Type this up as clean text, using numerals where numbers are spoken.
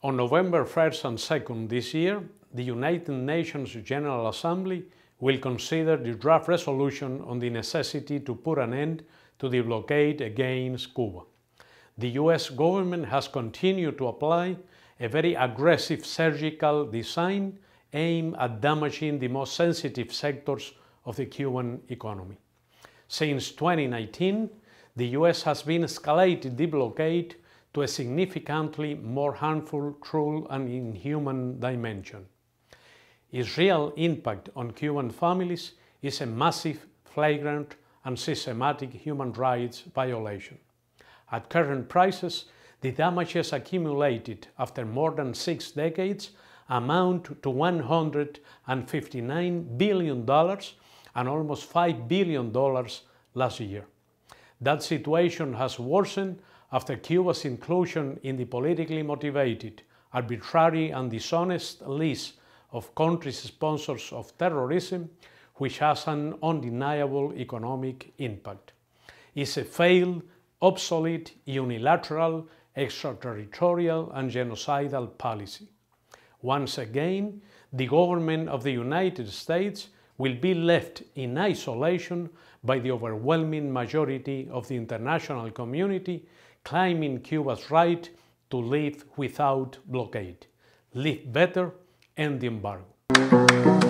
On November 1st and 2nd this year, the United Nations General Assembly will consider the draft resolution on the necessity to put an end to the blockade against Cuba. The US government has continued to apply a very aggressive surgical design aimed at damaging the most sensitive sectors of the Cuban economy. Since 2019, the US has been escalating the blockade to a significantly more harmful, cruel and inhuman dimension. Its real impact on Cuban families is a massive, flagrant and systematic human rights violation. At current prices, the damages accumulated after more than 6 decades amount to $159 billion and almost $5 billion last year. That situation has worsened after Cuba's inclusion in the politically motivated, arbitrary and dishonest list of countries' sponsors of terrorism, which has an undeniable economic impact. It's a failed, obsolete, unilateral, extraterritorial and genocidal policy. Once again, the government of the United States will be left in isolation by the overwhelming majority of the international community, claiming Cuba's right to live without blockade. Live better, end the embargo.